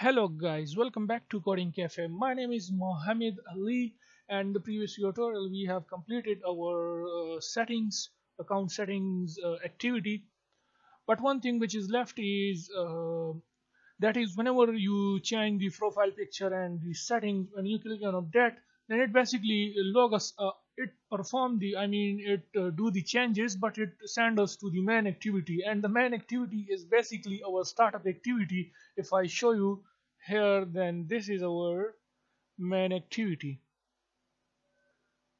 Hello guys, welcome back to Coding Cafe. My name is Mohammed Ali, and the previous tutorial we have completed our account settings activity. But one thing which is left is that is whenever you change the profile picture and the settings, when you click on update, then it basically do the changes, but it send us to the main activity, and the main activity is basically our startup activity. If I show you here, then this is our main activity,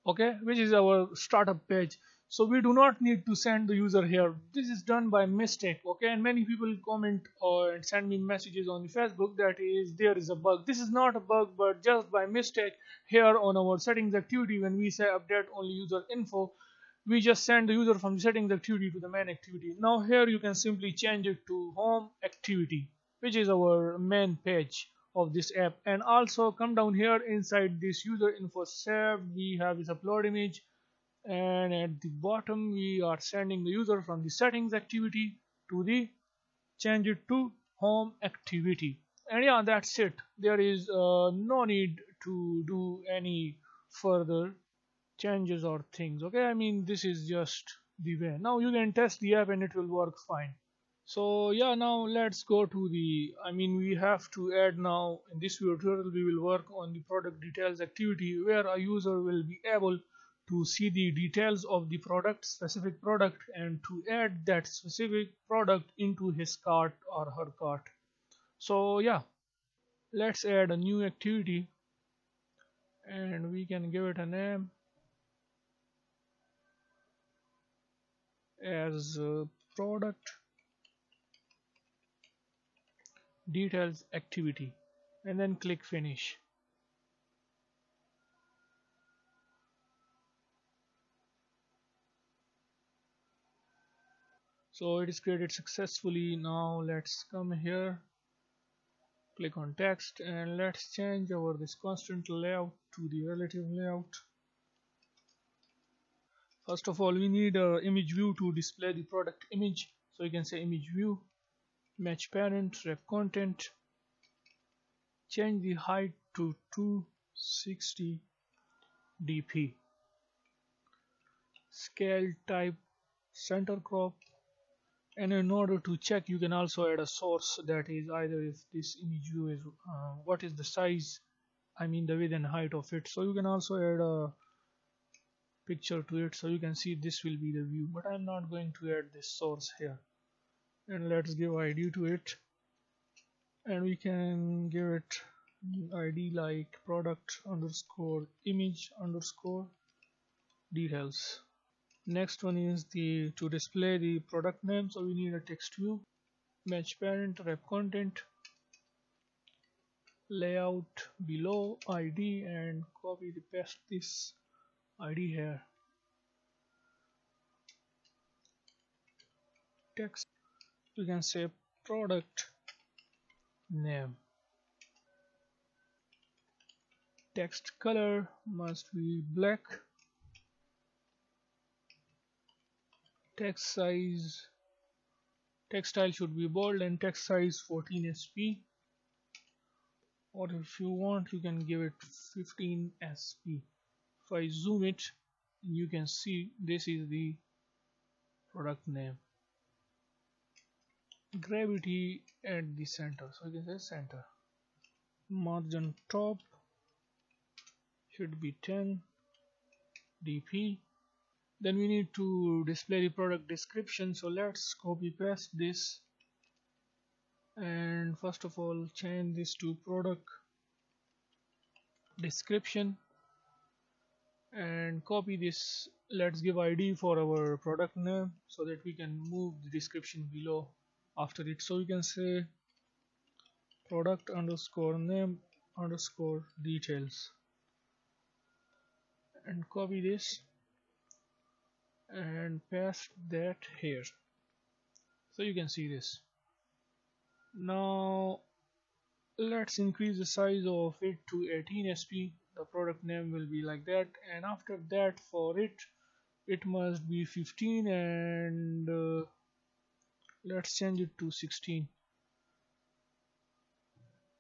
okay, which is our startup page. So we do not need to send the user here. This is done by mistake, okay. And many people comment and send me messages on Facebook that is there is a bug. This is not a bug, but just by mistake here on our settings activity, when we say update only user info, we just send the user from the settings activity to the main activity. Now here you can simply change it to home activity, which is our main page of this app. And also come down here inside this user info save, we have this upload image. And at the bottom we are sending the user from the settings activity to the change it to home activity. And yeah, that's it. There is no need to do any further changes or things, okay. I mean, this is just the way. Now you can test the app and it will work fine. So yeah, now let's go to the, we have to add now in this tutorial we will work on the product details activity, where a user will be able to see the details of the specific product and to add that specific product into his cart or her cart. So yeah, let's add a new activity and we can give it a name as product details activity and then click finish. So it is created successfully. Now let's come here, click on text, and let's change our this constant layout to the relative layout. First of all, we need an image view to display the product image. So you can say image view, match parent, wrap content, change the height to 260 dp, scale type center crop. And in order to check, you can also add a source, that is either if this image view is what is the size, the width and height of it. So you can also add a picture to it, so you can see this will be the view, but I'm not going to add this source here. And let's give ID to it, and we can give it ID like product underscore image underscore details. Next one is the to display the product name, so we need a text view, match parent, wrap content, layout below ID, and copy and paste this ID here, text, we can say product name, text color must be black, text size, text style should be bold, and text size 14 sp, or if you want you can give it 15 sp. If I zoom it, you can see this is the product name, gravity at the center, so this is center, margin top should be 10 dp. Then we need to display the product description, so let's copy paste this, and first of all change this to product description and copy this. Let's give ID for our product name so that we can move the description below after it. So we can say product underscore name underscore details and copy this and paste that here, so you can see this. Now let's increase the size of it to 18 sp. The product name will be like that, and after that for it must be 15, and let's change it to 16,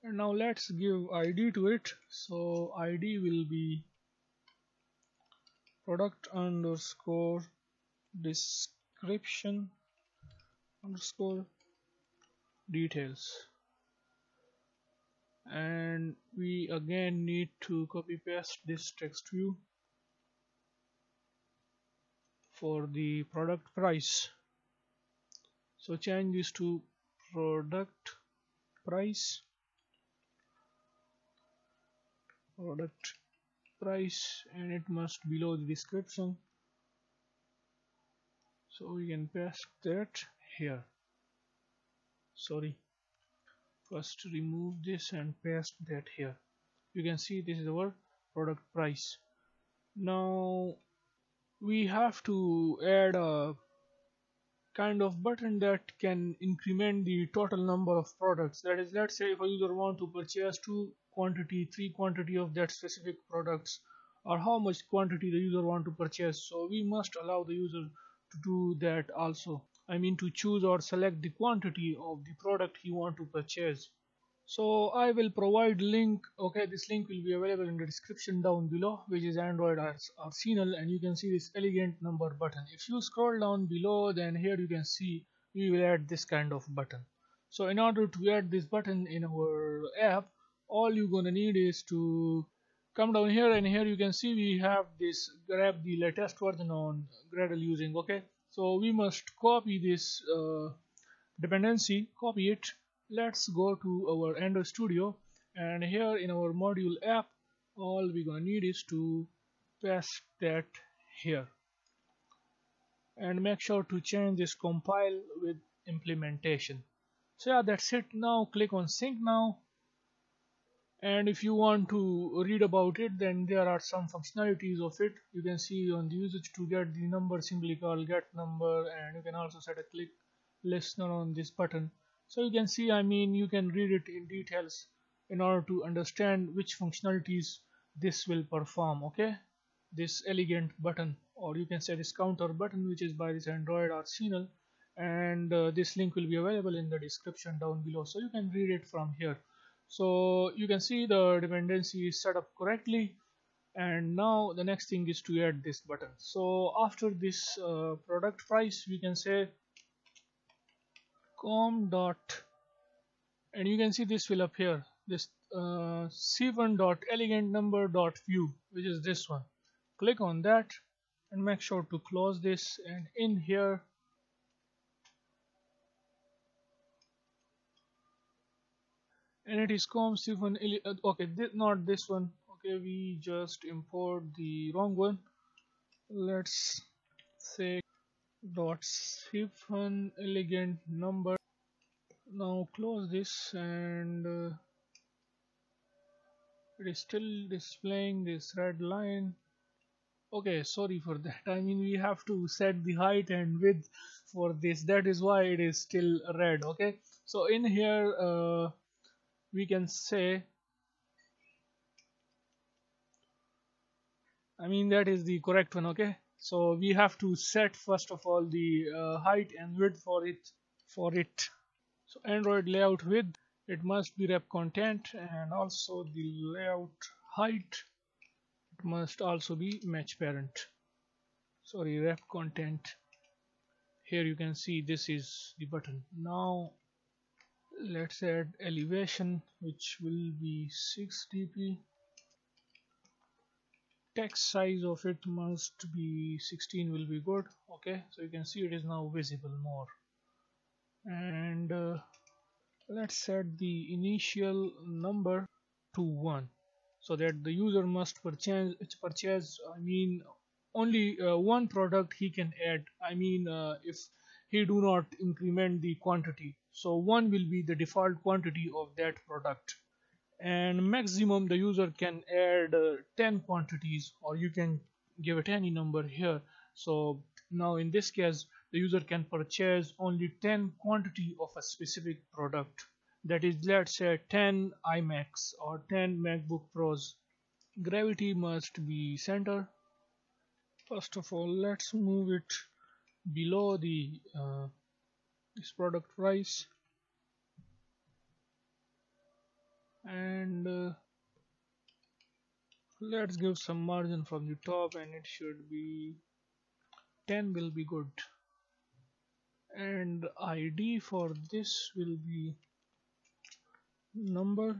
And now let's give ID to it. So ID will be product_description_details. And we again need to copy paste this text view for the product price. So change this to product price, and it must be below the description. So we can paste that here. Sorry, first remove this and paste that here. You can see this is our product price. Now we have to add a kind of button that can increment the total number of products. That is, let's say if a user wants to purchase 2 quantity, 3 quantity of that specific products, or how much quantity the user wants to purchase. So we must allow the user to do that also. I mean to choose or select the quantity of the product he want to purchase. So I will provide link. Okay, this link will be available in the description down below, which is Android Arsenal, and you can see this elegant number button. If you scroll down below, then here you can see we will add this kind of button. So in order to add this button in our app, all you're gonna need is to come down here, and here you can see we have this grab the latest version on Gradle using. Okay, so we must copy this dependency, copy it. Let's go to our Android Studio, and here in our module app, all we're gonna need is to paste that here, and make sure to change this compile with implementation. So yeah, that's it. Now click on sync now. And if you want to read about it, then there are some functionalities of it. You can see on the usage to get the number, simply call get number, and you can also set a click listener on this button. So you can see, I mean, you can read it in details in order to understand which functionalities this will perform. Okay, this elegant button, or you can say this counter button, which is by this Android Arsenal, and this link will be available in the description down below, so you can read it from here. So you can see the dependency is set up correctly, and now the next thing is to add this button. So after this product price, we can say com dot, and you can see this will appear, this c1 dot elegant number dot view, which is this one. Click on that and make sure to close this, and in here and it is com c1. Okay, not this one. Okay, we just import the wrong one. Let's say dot c1 elegant number. Now close this, and it is still displaying this red line. Okay, sorry for that. I mean, we have to set the height and width for this. That is why it is still red. Okay, so in here we can say, I mean, that is the correct one. Okay, so we have to set first of all the height and width for it so Android layout width, it must be wrap content, and also the layout height, it must also be match parent, sorry, wrap content. Here you can see this is the button. Now let's add elevation, which will be 6 dp. Text size of it must be 16 will be good. Okay, so you can see it is now visible more. And let's set the initial number to 1, so that the user must purchase, I mean, only one product he can add. I mean, if he do not increment the quantity, so 1 will be the default quantity of that product. And maximum the user can add 10 quantities, or you can give it any number here. So now in this case, the user can purchase only 10 quantity of a specific product. That is, let's say 10 iMacs or 10 MacBook Pros. Gravity must be center. First of all, let's move it below the this product price, Let's give some margin from the top, and it should be 10 will be good. And ID for this will be number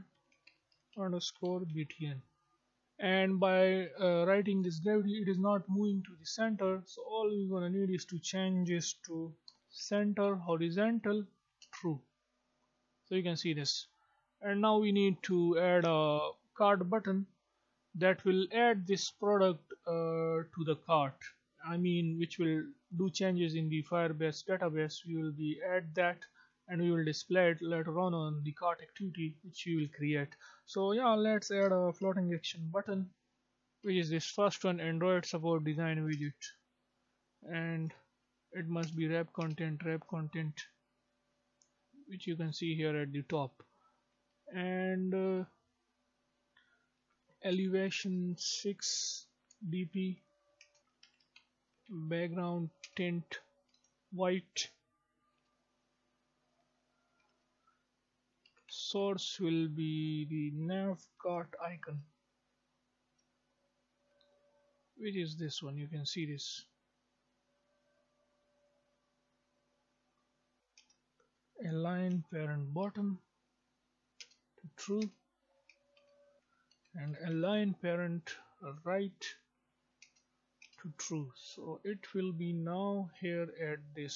underscore btn. And by writing this gravity, it is not moving to the center, so all we're gonna need is to change this to center horizontal true. So you can see this. And now we need to add a cart button that will add this product to the cart, which will do changes in the Firebase database. We will be add that, and we will display it later on the cart activity which you will create. So yeah, let's add a floating action button, which is this first one, Android support design widget, and it must be wrap content, which you can see here at the top. And elevation 6 dp, background tint white, source will be the nav cart icon, which is this one. You can see this, align parent bottom to true, and align parent right to true. So it will be now here at the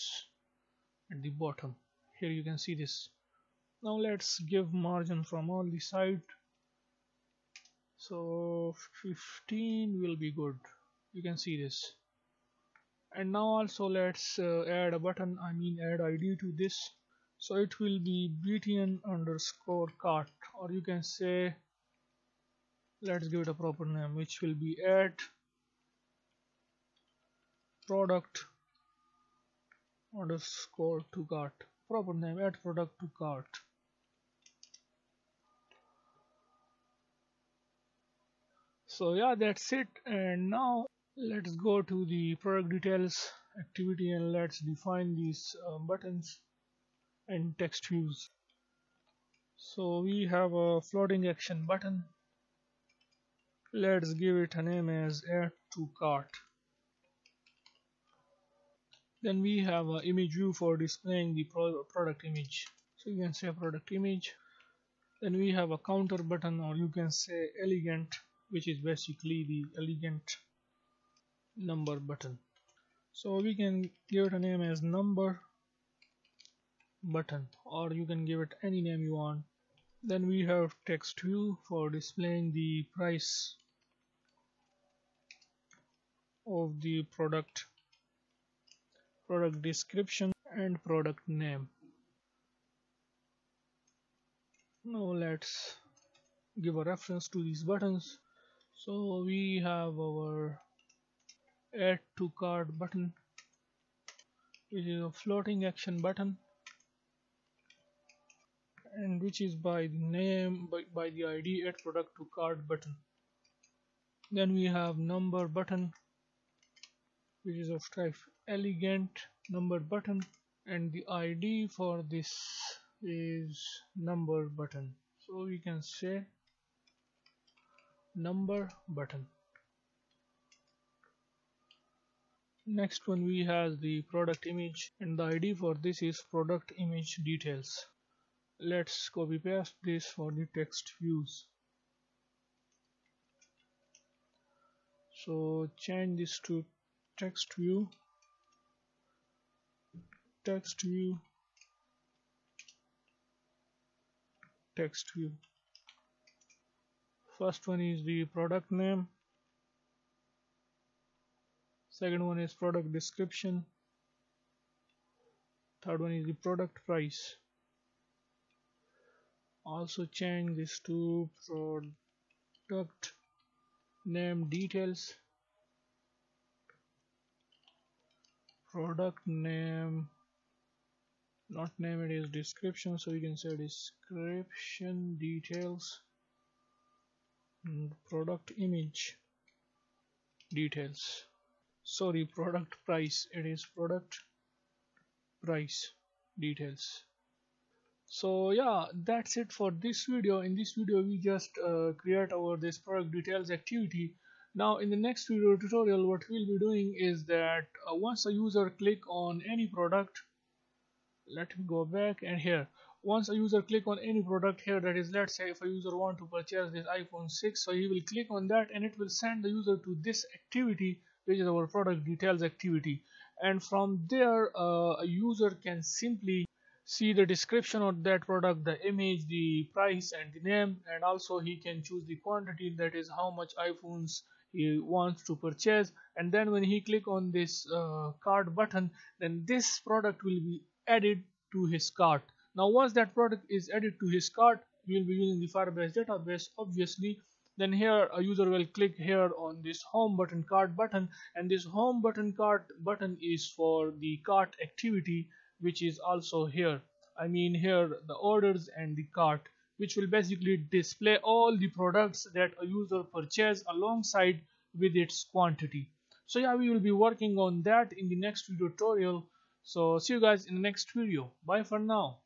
bottom here. You can see this. Now let's give margin from all the sides, so 15 will be good. You can see this. And now also let's add a button, add ID to this, so it will be btn underscore cart, or you can say, let's give it a proper name, which will be add product underscore to cart. Proper name, add product to cart. So yeah, that's it. And now let's go to the product details activity, and let's define these buttons and text views. So we have a floating action button. Let's give it a name as add to cart. Then we have an image view for displaying the product image, so you can say product image. Then we have a counter button, or you can say elegant, which is basically the elegant number button. So we can give it a name as number button, or you can give it any name you want. Then we have text view for displaying the price of the product, product description, and product name. Now let's give a reference to these buttons. So we have our add to cart button, which is a floating action button, and which is by the name, by the ID add product to cart button. Then we have number button, which is of type elegant number button, and the ID for this is number button, so we can say number button. Next one, we have the product image, and the ID for this is product image details. Let's copy paste this for the text views. So change this to text view. First one is the product name, second one is product description, third one is the product price. Also change this to product name details, product name, not name, it is description, so you can say description details, and product image details, sorry, product price, it is product price details. So yeah, that's it for this video. In this video we just create our this product details activity. Now in the next video tutorial what we'll be doing is that once a user click on any product, let me go back, and here once a user click on any product here, that is, let's say if a user want to purchase this iPhone 6, so he will click on that and it will send the user to this activity which is our product details activity, and from there a user can simply see the description of that product, the image, the price and the name, and also he can choose the quantity, that is how much iPhones he wants to purchase, and then when he click on this cart button, then this product will be added to his cart. Now once that product is added to his cart, we will be using the Firebase database obviously. Then here a user will click here on this home button, cart button, and this home button, cart button is for the cart activity which is also here, I mean here the orders and the cart, which will basically display all the products that a user purchased alongside with its quantity. So yeah, we will be working on that in the next tutorial. So see you guys in the next video. Bye for now.